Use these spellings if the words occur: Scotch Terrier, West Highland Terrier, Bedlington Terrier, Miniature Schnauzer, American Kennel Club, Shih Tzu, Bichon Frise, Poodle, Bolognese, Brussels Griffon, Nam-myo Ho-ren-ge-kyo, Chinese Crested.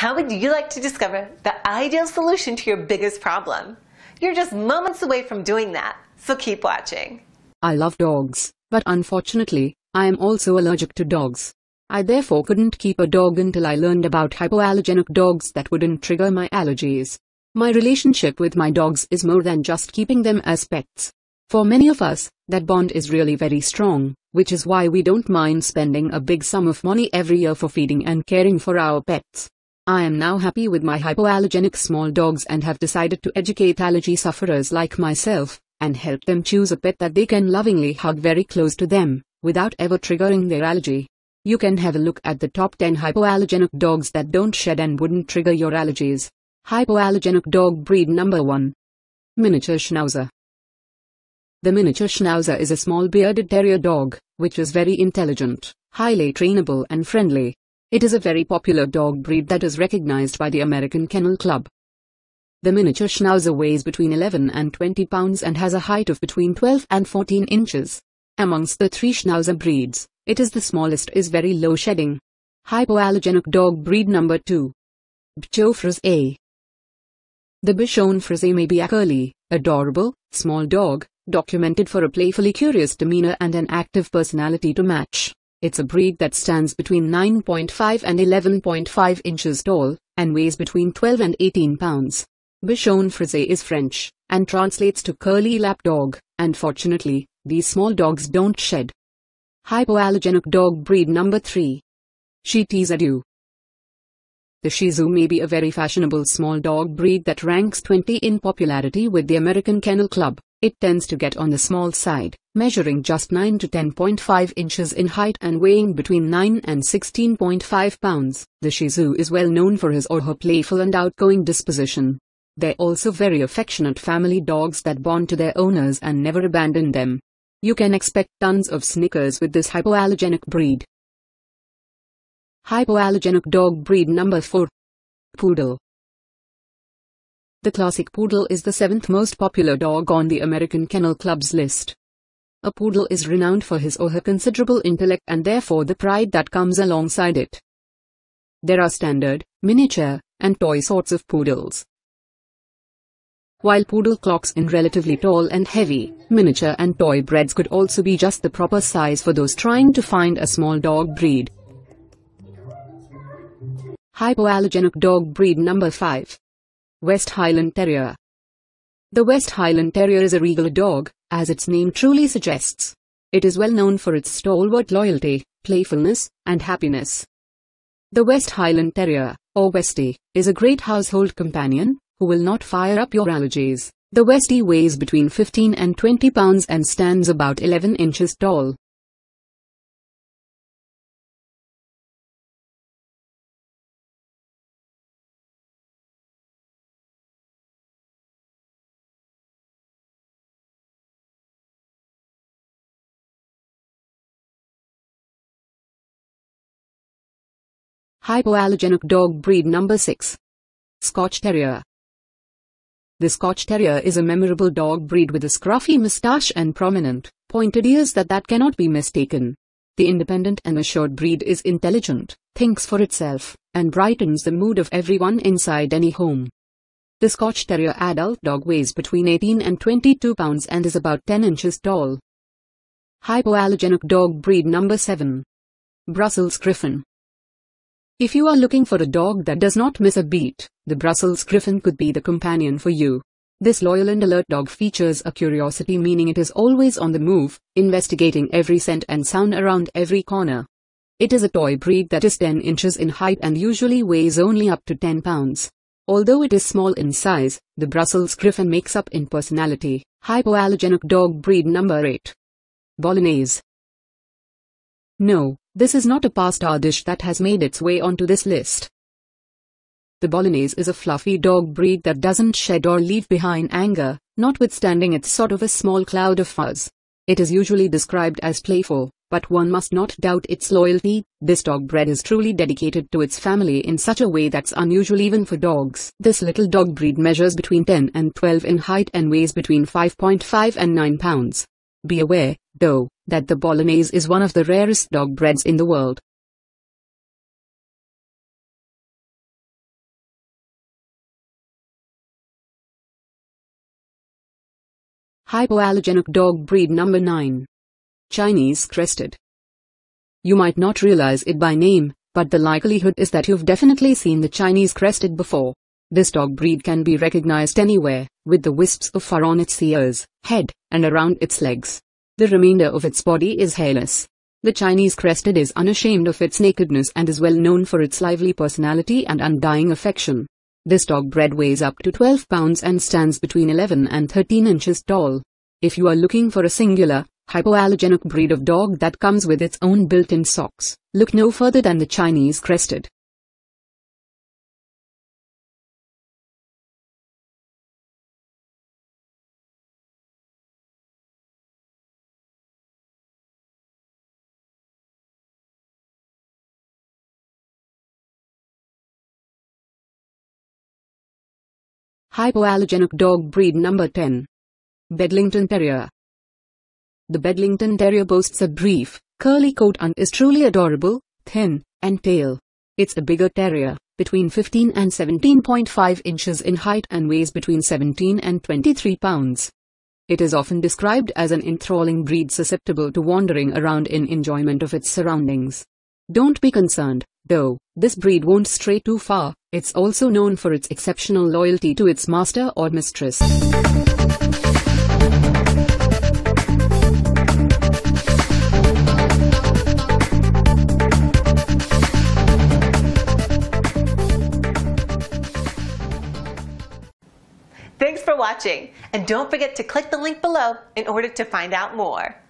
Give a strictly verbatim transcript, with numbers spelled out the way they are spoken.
How would you like to discover the ideal solution to your biggest problem? You're just moments away from doing that, so keep watching. I love dogs, but unfortunately, I am also allergic to dogs. I therefore couldn't keep a dog until I learned about hypoallergenic dogs that wouldn't trigger my allergies. My relationship with my dogs is more than just keeping them as pets. For many of us, that bond is really very strong, which is why we don't mind spending a big sum of money every year for feeding and caring for our pets. I am now happy with my hypoallergenic small dogs and have decided to educate allergy sufferers like myself, and help them choose a pet that they can lovingly hug very close to them, without ever triggering their allergy. You can have a look at the top ten hypoallergenic dogs that don't shed and wouldn't trigger your allergies. Hypoallergenic dog breed number one. Miniature Schnauzer. The Miniature Schnauzer is a small bearded terrier dog, which is very intelligent, highly trainable and friendly. It is a very popular dog breed that is recognized by the American Kennel Club. The Miniature Schnauzer weighs between eleven and twenty pounds and has a height of between twelve and fourteen inches. Amongst the three Schnauzer breeds, it is the smallest is very low shedding. Hypoallergenic dog breed number two. Bichon Frise. The Bichon Frise may be a curly, adorable, small dog, documented for a playfully curious demeanor and an active personality to match. It's a breed that stands between nine point five and eleven point five inches tall, and weighs between twelve and eighteen pounds. Bichon Frise is French, and translates to curly lap dog, and fortunately, these small dogs don't shed. Hypoallergenic dog breed number three. Shih Tzu. The Shih Tzu may be a very fashionable small dog breed that ranks twenty in popularity with the American Kennel Club. It tends to get on the small side, measuring just nine to ten point five inches in height and weighing between nine and sixteen point five pounds. The Shih Tzu is well known for his or her playful and outgoing disposition. They're also very affectionate family dogs that bond to their owners and never abandon them. You can expect tons of snickers with this hypoallergenic breed. Hypoallergenic dog breed number four. Poodle. The classic poodle is the seventh most popular dog on the American Kennel Club's list. A poodle is renowned for his or her considerable intellect and therefore the pride that comes alongside it. There are standard, miniature, and toy sorts of poodles. While poodle clocks in relatively tall and heavy, miniature and toy breeds could also be just the proper size for those trying to find a small dog breed. Hypoallergenic dog breed number five. West Highland Terrier. The West Highland Terrier is a regal dog, as its name truly suggests. It is well known for its stalwart loyalty, playfulness, and happiness. The West Highland Terrier, or Westie, is a great household companion, who will not fire up your allergies. The Westie weighs between fifteen and twenty pounds and stands about eleven inches tall. Hypoallergenic dog breed number six. Scotch Terrier. The Scotch Terrier is a memorable dog breed with a scruffy moustache and prominent, pointed ears that that cannot be mistaken. The independent and assured breed is intelligent, thinks for itself, and brightens the mood of everyone inside any home. The Scotch Terrier adult dog weighs between eighteen and twenty-two pounds and is about ten inches tall. Hypoallergenic dog breed number seven. Brussels Griffon. If you are looking for a dog that does not miss a beat, the Brussels Griffon could be the companion for you. This loyal and alert dog features a curiosity, meaning it is always on the move, investigating every scent and sound around every corner. It is a toy breed that is ten inches in height and usually weighs only up to ten pounds. Although it is small in size, the Brussels Griffon makes up in personality. Hypoallergenic dog breed number eight. Bolognese. No, this is not a pasta dish that has made its way onto this list. The Bolognese is a fluffy dog breed that doesn't shed or leave behind anger, notwithstanding it's sort of a small cloud of fuzz. It is usually described as playful, but one must not doubt its loyalty. This dog breed is truly dedicated to its family in such a way that's unusual even for dogs. This little dog breed measures between ten and twelve in height and weighs between five point five and nine pounds. Be aware, though, that the Bolognese is one of the rarest dog breeds in the world. Hypoallergenic dog breed number nine. Chinese Crested. You might not realize it by name, but the likelihood is that you've definitely seen the Chinese Crested before. This dog breed can be recognized anywhere, with the wisps of fur on its ears, head, and around its legs. The remainder of its body is hairless. The Chinese Crested is unashamed of its nakedness and is well known for its lively personality and undying affection. This dog bred weighs up to twelve pounds and stands between eleven and thirteen inches tall. If you are looking for a singular, hypoallergenic breed of dog that comes with its own built-in socks, look no further than the Chinese Crested. Hypoallergenic dog breed number ten. Bedlington Terrier. The Bedlington Terrier boasts a brief, curly coat and is truly adorable, thin, and pale. It's a bigger terrier, between fifteen and seventeen point five inches in height and weighs between seventeen and twenty-three pounds. It is often described as an enthralling breed susceptible to wandering around in enjoyment of its surroundings. Don't be concerned, though, this breed won't stray too far. It's also known for its exceptional loyalty to its master or mistress. Thanks for watching, and don't forget to click the link below in order to find out more.